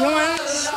Romance.